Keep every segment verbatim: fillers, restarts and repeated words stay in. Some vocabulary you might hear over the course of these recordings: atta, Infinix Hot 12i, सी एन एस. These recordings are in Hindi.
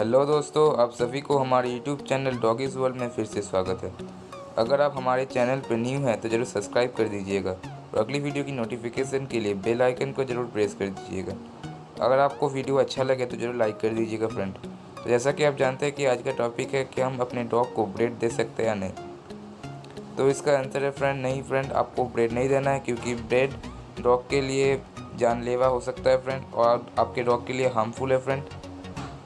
हेलो दोस्तों, आप सभी को हमारे यूट्यूब चैनल डॉगीज़ वर्ल्ड में फिर से स्वागत है। अगर आप हमारे चैनल पर न्यू हैं तो ज़रूर सब्सक्राइब कर दीजिएगा और अगली वीडियो की नोटिफिकेशन के लिए बेल आइकन को ज़रूर प्रेस कर दीजिएगा। अगर आपको वीडियो अच्छा लगे तो ज़रूर लाइक कर दीजिएगा फ्रेंड। तो जैसा कि आप जानते हैं कि आज का टॉपिक है कि हम अपने डॉग को ब्रेड दे सकते हैं या नहीं, तो इसका आंसर है फ्रेंड नहीं। फ्रेंड, आपको ब्रेड नहीं देना है क्योंकि ब्रेड डॉग के लिए जानलेवा हो सकता है फ्रेंड, और आपके डॉग के लिए हार्मफुल है फ्रेंड।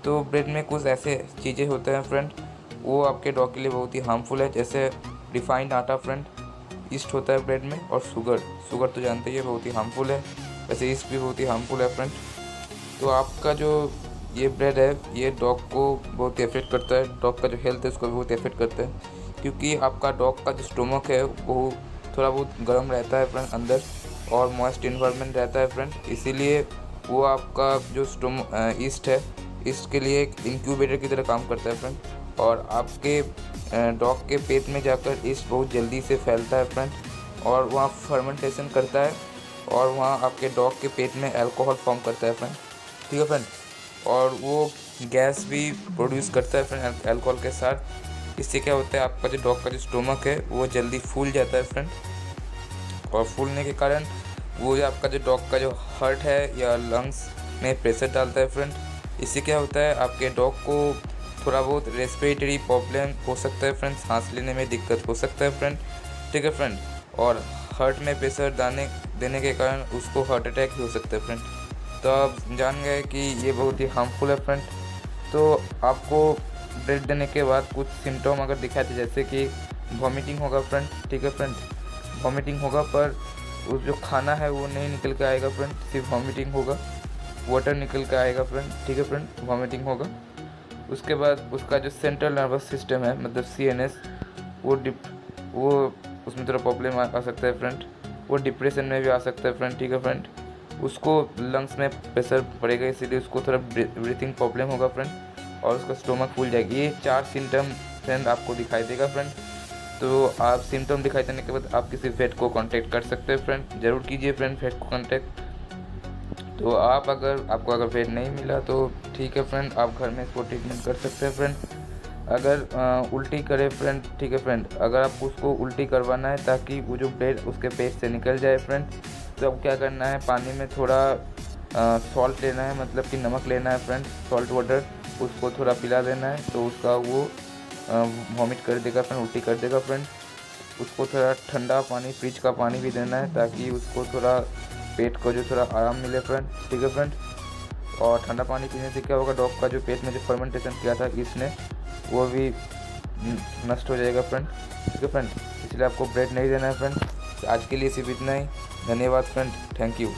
तो ब्रेड में कुछ ऐसे चीज़ें होते हैं फ्रेंड, वो आपके डॉग के लिए बहुत ही हार्मफुल है, जैसे रिफाइंड आटा फ्रेंड, ईस्ट होता है ब्रेड में, और शुगर शुगर तो जानते ही है बहुत ही हार्मफुल है, वैसे ईस्ट भी बहुत ही हार्मफुल है फ्रेंड। तो आपका जो ये ब्रेड है ये डॉग को बहुत ही अफेक्ट करता है, डॉग का जो हेल्थ है उसको बहुत ही अफेक्ट करता है, क्योंकि आपका डॉग का जो स्टोमक है वो थोड़ा बहुत गर्म रहता है फ्रेंड अंदर, और मॉइस्ट इन्वायरमेंट रहता है फ्रेंड, इसीलिए वो आपका जो स्टोम ईस्ट है इसके लिए एक इंक्यूबेटर की तरह काम करता है फ्रेंड, और आपके डॉग के पेट में जाकर ईस्ट बहुत जल्दी से फैलता है फ्रेंड, और वहाँ फर्मेंटेशन करता है और वहाँ आपके डॉग के पेट में अल्कोहल फॉर्म करता है फ्रेंड, ठीक है फ्रेंड, और वो गैस भी प्रोड्यूस करता है फ्रेंड अल्कोहल के साथ। इससे क्या होता है, आपका जो डॉग का जो स्टोमक है वो जल्दी फूल जाता है फ्रेंड, और फूलने के कारण वो जो आपका जो डॉग का जो हार्ट है या लंग्स में प्रेशर डालता है फ्रेंड। इससे क्या होता है, आपके डॉग को थोड़ा बहुत रेस्पिरेटरी प्रॉब्लम हो सकता है फ्रेंड, सांस लेने में दिक्कत हो सकता है फ्रेंड, ठीक है फ्रेंड, और हार्ट में प्रेशर डालने देने के कारण उसको हार्ट अटैक भी हो सकता है फ्रेंड। तो आप जान गए कि ये बहुत ही हार्मफुल है फ्रेंड। तो आपको ब्रेड देने के बाद कुछ सिम्टम अगर दिखाए थे, जैसे कि वॉमिटिंग होगा फ्रेंड, ठीक है फ्रेंड, वॉमिटिंग होगा पर उस जो खाना है वो नहीं निकल के आएगा फ्रेंड, सिर्फ वॉमिटिंग होगा, वाटर निकल के आएगा फ्रेंड, ठीक है फ्रेंड, वॉमिटिंग होगा। उसके बाद उसका जो सेंट्रल नर्वस सिस्टम है मतलब सी एन एस वो डिप वो उसमें थोड़ा प्रॉब्लम आ सकता है फ्रेंड, वो डिप्रेशन में भी आ सकता है फ्रेंड, ठीक है फ्रेंड, उसको लंग्स में प्रेशर पड़ेगा, इसीलिए उसको थोड़ा ब्रीथिंग प्रॉब्लम होगा फ्रेंड, और उसका स्टोमक फूल जाएगी। ये चार सिम्टम फ्रेंड आपको दिखाई देगा फ्रेंड। तो आप सिम्टम दिखाई देने के बाद आप किसी वेट को कांटेक्ट कर सकते हैं फ्रेंड, ज़रूर कीजिए फ्रेंड वेट को कांटेक्ट। तो आप अगर आपको अगर वेट नहीं मिला तो ठीक है फ्रेंड, आप घर में इसको ट्रीटमेंट कर सकते हैं फ्रेंड। अगर आ, उल्टी करे फ्रेंड, ठीक है फ्रेंड, अगर आपको उसको उल्टी करवाना है ताकि वो जो ब्रेड उसके पेट से निकल जाए फ्रेंड, तो अब क्या करना है, पानी में थोड़ा सॉल्ट लेना है, मतलब कि नमक लेना है फ्रेंड, सॉल्ट वाटर, उसको थोड़ा पिला देना है, तो उसका वो वॉमिट कर देगा फ्रेंड, उल्टी कर देगा फ्रेंड। उसको थोड़ा ठंडा पानी, फ्रिज का पानी भी देना है ताकि उसको थोड़ा पेट को जो थोड़ा आराम मिले फ्रेंड, ठीक है फ्रेंड। और ठंडा पानी पीने से क्या होगा, डॉग का जो पेट में जो फर्मेंटेशन किया था इसने वो भी नष्ट हो जाएगा फ्रेंड, ठीक है फ्रेंड, इसलिए आपको ब्रेड नहीं देना है फ्रेंड। आज के लिए सिर्फ इतना ही, धन्यवाद फ्रेंड, थैंक यू।